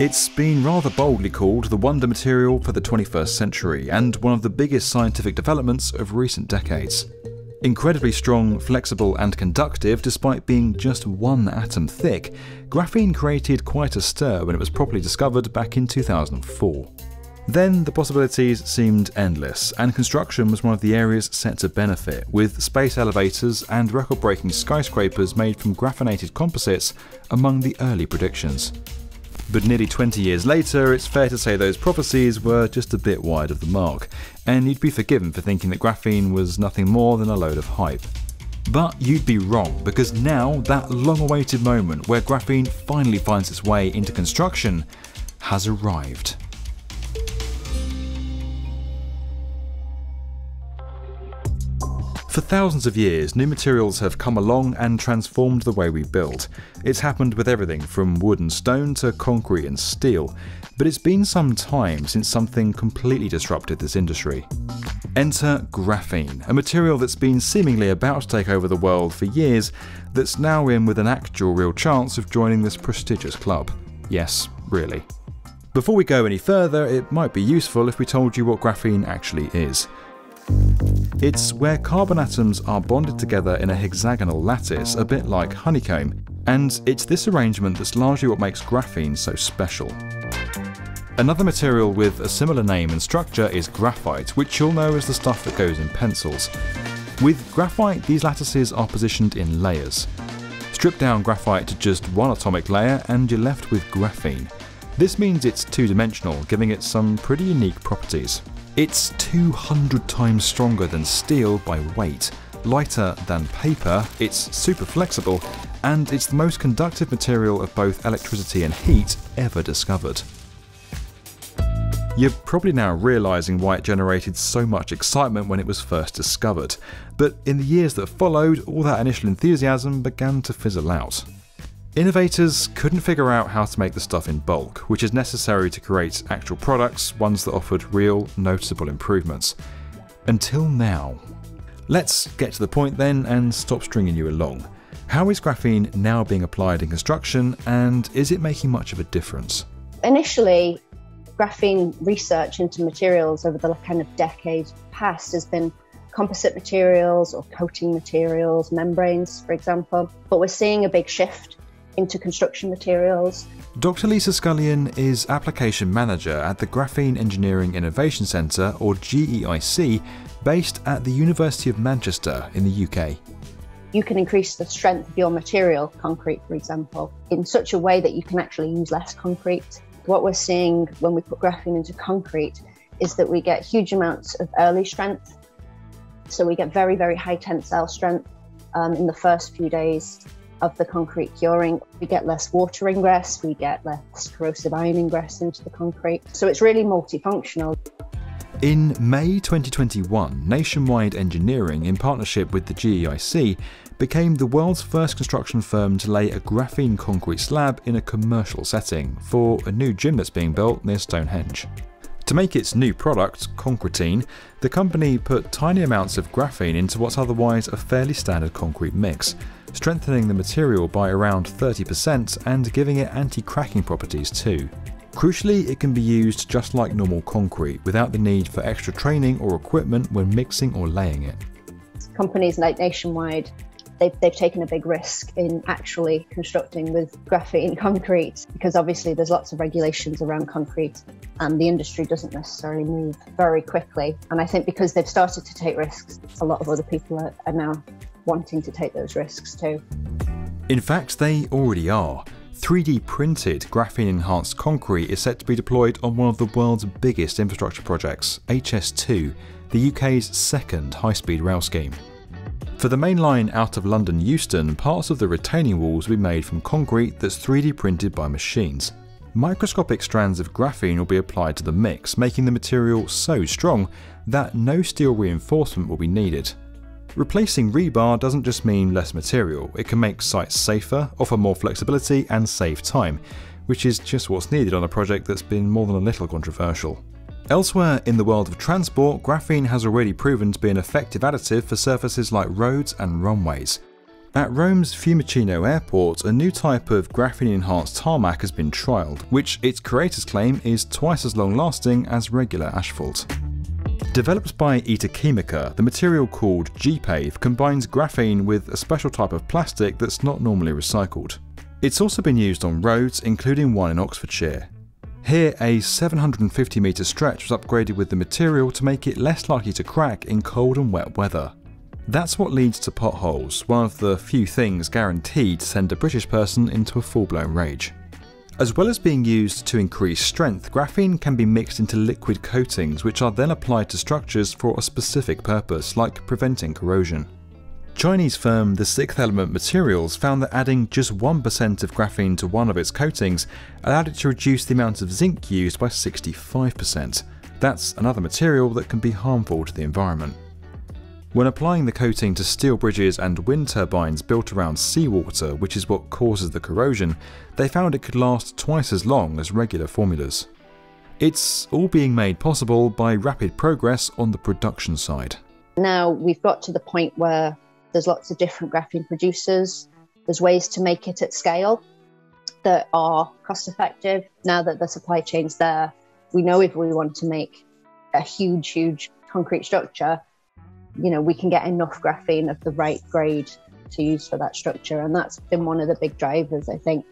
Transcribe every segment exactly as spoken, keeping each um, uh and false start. It's been rather boldly called the wonder material for the twenty-first century and one of the biggest scientific developments of recent decades. Incredibly strong, flexible and conductive despite being just one atom thick, graphene created quite a stir when it was properly discovered back in two thousand four. Then the possibilities seemed endless, and construction was one of the areas set to benefit, with space elevators and record-breaking skyscrapers made from graphenated composites among the early predictions. But nearly twenty years later, it's fair to say those prophecies were just a bit wide of the mark, and you'd be forgiven for thinking that graphene was nothing more than a load of hype. But you'd be wrong, because now that long-awaited moment where graphene finally finds its way into construction has arrived. For thousands of years, new materials have come along and transformed the way we build. It's happened with everything from wood and stone to concrete and steel, but it's been some time since something completely disrupted this industry. Enter graphene, a material that's been seemingly about to take over the world for years, that's now in with an actual real chance of joining this prestigious club. Yes, really. Before we go any further, it might be useful if we told you what graphene actually is. It's where carbon atoms are bonded together in a hexagonal lattice, a bit like honeycomb, and it's this arrangement that's largely what makes graphene so special. Another material with a similar name and structure is graphite, which you'll know is the stuff that goes in pencils. With graphite, these lattices are positioned in layers. Strip down graphite to just one atomic layer and you're left with graphene. This means it's two-dimensional, giving it some pretty unique properties. It's two hundred times stronger than steel by weight, lighter than paper, it's super flexible, and it's the most conductive material of both electricity and heat ever discovered. You're probably now realising why it generated so much excitement when it was first discovered, but in the years that followed, all that initial enthusiasm began to fizzle out. Innovators couldn't figure out how to make the stuff in bulk, which is necessary to create actual products, ones that offered real, noticeable improvements. Until now. Let's get to the point then and stop stringing you along. How is graphene now being applied in construction, and is it making much of a difference? Initially, graphene research into materials over the kind of decades past has been composite materials or coating materials, membranes, for example, but we're seeing a big shift into construction materials. Doctor Lisa Scullion is Application Manager at the Graphene Engineering Innovation Centre, or G E I C, based at the University of Manchester in the U K. You can increase the strength of your material, concrete for example, in such a way that you can actually use less concrete. What we're seeing when we put graphene into concrete is that we get huge amounts of early strength, so we get very, very high tensile strength um, in the first few days of the concrete curing. We get less water ingress, we get less corrosive ion ingress into the concrete. So it's really multifunctional. In May twenty twenty-one, Nationwide Engineering, in partnership with the G E I C, became the world's first construction firm to lay a graphene concrete slab in a commercial setting for a new gym that's being built near Stonehenge. To make its new product, Concretene, the company put tiny amounts of graphene into what's otherwise a fairly standard concrete mix, strengthening the material by around thirty percent and giving it anti-cracking properties too. Crucially, it can be used just like normal concrete, without the need for extra training or equipment when mixing or laying it. Companies like Nationwide, they've, they've taken a big risk in actually constructing with graphene concrete, because obviously there's lots of regulations around concrete and the industry doesn't necessarily move very quickly. And I think because they've started to take risks, a lot of other people are, are now wanting to take those risks too. In fact, they already are. three D printed graphene-enhanced concrete is set to be deployed on one of the world's biggest infrastructure projects, H S two, the U K's second high-speed rail scheme. For the main line out of London Euston, parts of the retaining walls will be made from concrete that's three D printed by machines. Microscopic strands of graphene will be applied to the mix, making the material so strong that no steel reinforcement will be needed. Replacing rebar doesn't just mean less material, it can make sites safer, offer more flexibility and save time, which is just what's needed on a project that's been more than a little controversial. Elsewhere in the world of transport, graphene has already proven to be an effective additive for surfaces like roads and runways. At Rome's Fiumicino Airport, a new type of graphene-enhanced tarmac has been trialled, which its creators claim is twice as long-lasting as regular asphalt. Developed by Eta Chemica, the material called G-Pave combines graphene with a special type of plastic that's not normally recycled. It's also been used on roads, including one in Oxfordshire. Here, a seven hundred fifty metre stretch was upgraded with the material to make it less likely to crack in cold and wet weather. That's what leads to potholes, one of the few things guaranteed to send a British person into a full-blown rage. As well as being used to increase strength, graphene can be mixed into liquid coatings which are then applied to structures for a specific purpose, like preventing corrosion. Chinese firm The Sixth Element Materials found that adding just one percent of graphene to one of its coatings allowed it to reduce the amount of zinc used by sixty-five percent. That's another material that can be harmful to the environment. When applying the coating to steel bridges and wind turbines built around seawater, which is what causes the corrosion, they found it could last twice as long as regular formulas. It's all being made possible by rapid progress on the production side. Now we've got to the point where there's lots of different graphene producers. There's ways to make it at scale that are cost effective. Now that the supply chain's there, we know if we want to make a huge, huge concrete structure, you know, we can get enough graphene of the right grade to use for that structure, and that's been one of the big drivers, I think.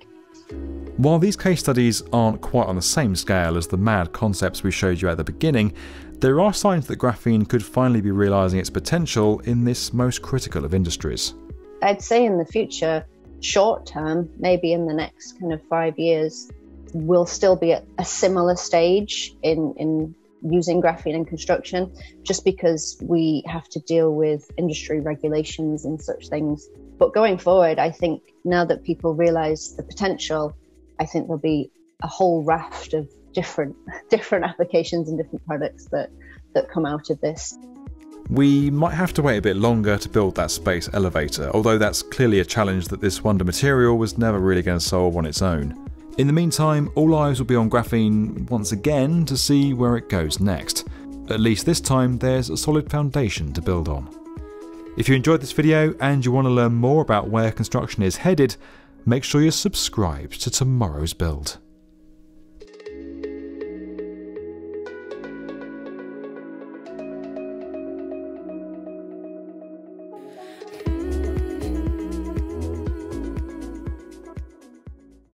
While these case studies aren't quite on the same scale as the mad concepts we showed you at the beginning, there are signs that graphene could finally be realising its potential in this most critical of industries. I'd say in the future, short term, maybe in the next kind of five years, we'll still be at a similar stage in, in using graphene in construction, just because we have to deal with industry regulations and such things. But going forward, I think now that people realise the potential, I think there'll be a whole raft of different different applications and different products that, that come out of this. We might have to wait a bit longer to build that space elevator, although that's clearly a challenge that this wonder material was never really going to solve on its own. In the meantime, all eyes will be on graphene once again to see where it goes next. At least this time, there's a solid foundation to build on. If you enjoyed this video and you want to learn more about where construction is headed, make sure you're subscribed to Tomorrow's Build.